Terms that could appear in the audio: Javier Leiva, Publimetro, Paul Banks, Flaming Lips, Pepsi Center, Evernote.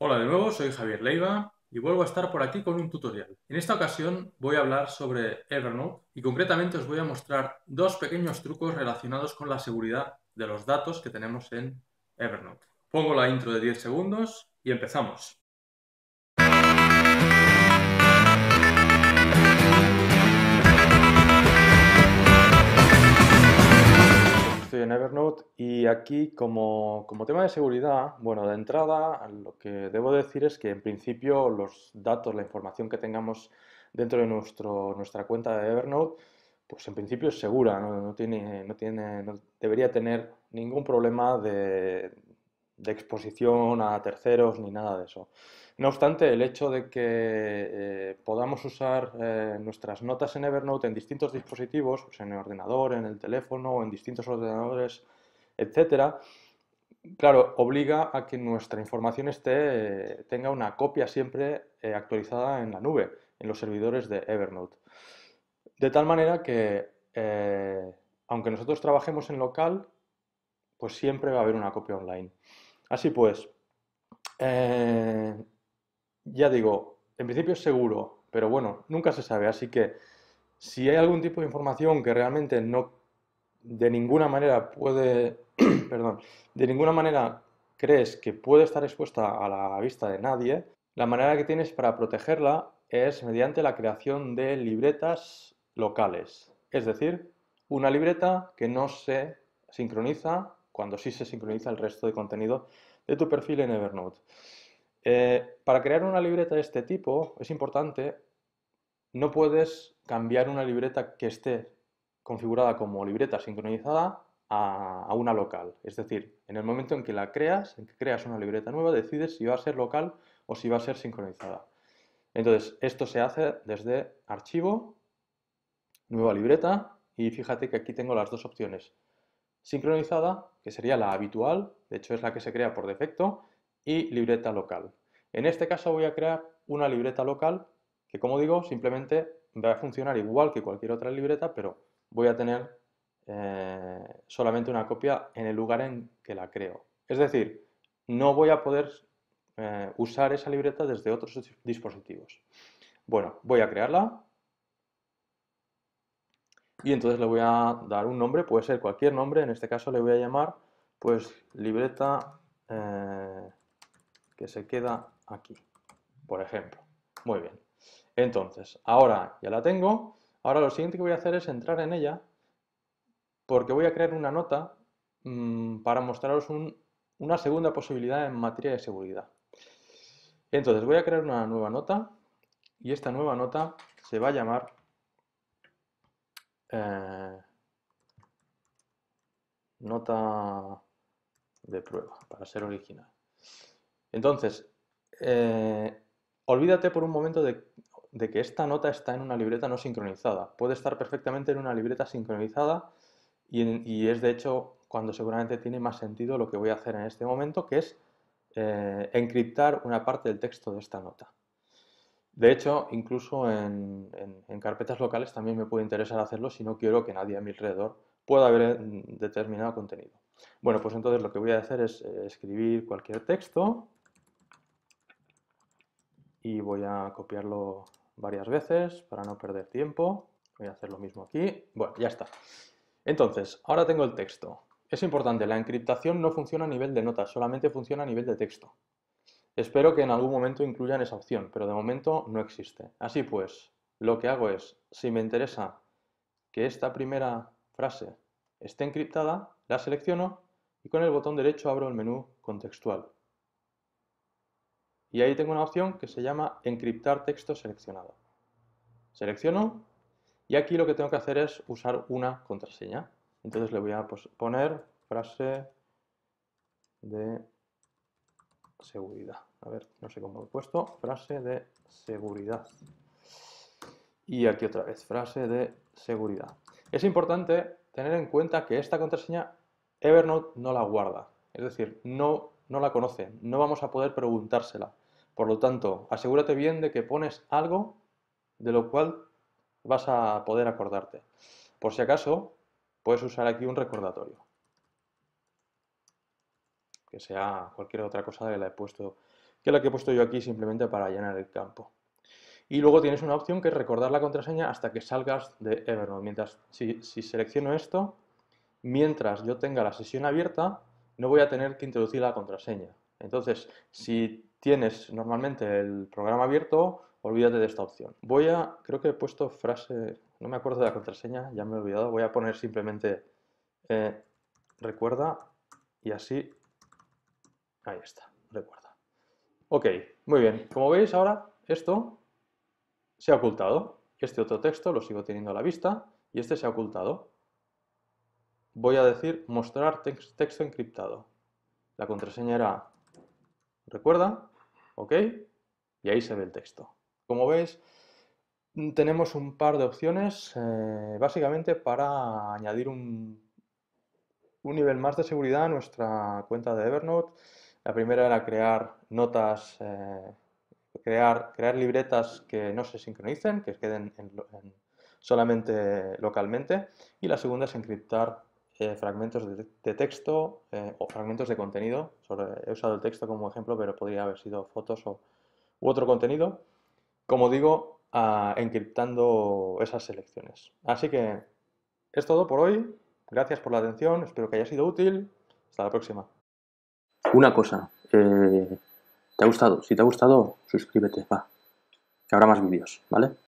Hola de nuevo, soy Javier Leiva y vuelvo a estar por aquí con un tutorial. En esta ocasión voy a hablar sobre Evernote y concretamente os voy a mostrar dos pequeños trucos relacionados con la seguridad de los datos que tenemos en Evernote. Pongo la intro de 10 segundos y empezamos. Estoy en Evernote y aquí como tema de seguridad, bueno, de entrada lo que debo decir es que en principio los datos, la información que tengamos dentro de nuestra cuenta de Evernote, pues en principio es segura, no debería tener ningún problema de exposición a terceros ni nada de eso. No obstante, el hecho de que podamos usar nuestras notas en Evernote en distintos dispositivos, pues en el ordenador, en el teléfono, en distintos ordenadores, etcétera, claro, obliga a que nuestra información tenga una copia siempre actualizada en la nube, en los servidores de Evernote. De tal manera que, aunque nosotros trabajemos en local, pues siempre va a haber una copia online. Así pues, ya digo, en principio es seguro, pero bueno, nunca se sabe. Así que si hay algún tipo de información que realmente de ninguna manera crees que puede estar expuesta a la vista de nadie, la manera que tienes para protegerla es mediante la creación de libretas locales. Es decir, una libreta que no se sincroniza cuando sí se sincroniza el resto de contenido de tu perfil en Evernote. Para crear una libreta de este tipo es importante, no puedes cambiar una libreta que esté configurada como libreta sincronizada a una local. Es decir, en el momento en que la creas, en que creas una libreta nueva, decides si va a ser local o si va a ser sincronizada. Entonces, esto se hace desde archivo, nueva libreta, y fíjate que aquí tengo las dos opciones. Sincronizada, que sería la habitual, de hecho es la que se crea por defecto, y libreta local. En este caso voy a crear una libreta local que, como digo, simplemente va a funcionar igual que cualquier otra libreta, pero voy a tener solamente una copia en el lugar en que la creo. Es decir, no voy a poder usar esa libreta desde otros dispositivos. Bueno, voy a crearla. Y entonces le voy a dar un nombre, puede ser cualquier nombre, en este caso le voy a llamar pues libreta que se queda aquí, por ejemplo. Muy bien, entonces ahora ya la tengo, ahora lo siguiente que voy a hacer es entrar en ella porque voy a crear una nota para mostraros una segunda posibilidad en materia de seguridad. Entonces voy a crear una nueva nota y esta nueva nota se va a llamar nota de prueba, para ser original. Entonces, olvídate por un momento de que esta nota está en una libreta no sincronizada. Puede estar perfectamente en una libreta sincronizada y es de hecho cuando seguramente tiene más sentido lo que voy a hacer en este momento, que es encriptar una parte del texto de esta nota. De hecho, incluso en carpetas locales también me puede interesar hacerlo si no quiero que nadie a mi alrededor pueda ver determinado contenido. Bueno, pues entonces lo que voy a hacer es escribir cualquier texto y voy a copiarlo varias veces para no perder tiempo. Voy a hacer lo mismo aquí. Bueno, ya está. Entonces, ahora tengo el texto. Es importante, la encriptación no funciona a nivel de notas, solamente funciona a nivel de texto. Espero que en algún momento incluyan esa opción, pero de momento no existe. Así pues, lo que hago es, si me interesa que esta primera frase esté encriptada, la selecciono y con el botón derecho abro el menú contextual. Y ahí tengo una opción que se llama encriptar texto seleccionado. Selecciono y aquí lo que tengo que hacer es usar una contraseña. Entonces le voy a poner frase de seguridad. A ver, no sé cómo lo he puesto, frase de seguridad. Y aquí otra vez, frase de seguridad. Es importante tener en cuenta que esta contraseña Evernote no la guarda, es decir, no la conoce, no vamos a poder preguntársela. Por lo tanto, asegúrate bien de que pones algo de lo cual vas a poder acordarte. Por si acaso, puedes usar aquí un recordatorio. Que sea cualquier otra cosa que la he puesto que la que he puesto yo aquí simplemente para llenar el campo. Y luego tienes una opción que es recordar la contraseña hasta que salgas de Evernote. Si selecciono esto, mientras yo tenga la sesión abierta, no voy a tener que introducir la contraseña. Entonces, si tienes normalmente el programa abierto, olvídate de esta opción. Creo que he puesto frase, no me acuerdo de la contraseña, ya me he olvidado. Voy a poner simplemente recuerda y así, ahí está, recuerda. Ok, muy bien. Como veis ahora, esto se ha ocultado. Este otro texto lo sigo teniendo a la vista y este se ha ocultado. Voy a decir mostrar texto encriptado. La contraseña era recuerda, ok, y ahí se ve el texto. Como veis, tenemos un par de opciones básicamente para añadir un nivel más de seguridad a nuestra cuenta de Evernote. La primera era crear notas, crear libretas que no se sincronicen, que queden solamente localmente. Y la segunda es encriptar fragmentos de texto o fragmentos de contenido. He usado el texto como ejemplo, pero podría haber sido fotos u otro contenido. Como digo, encriptando esas selecciones. Así que es todo por hoy. Gracias por la atención. Espero que haya sido útil. Hasta la próxima. Una cosa. ¿Te ha gustado? Si te ha gustado, suscríbete. Va. Que habrá más vídeos, ¿vale?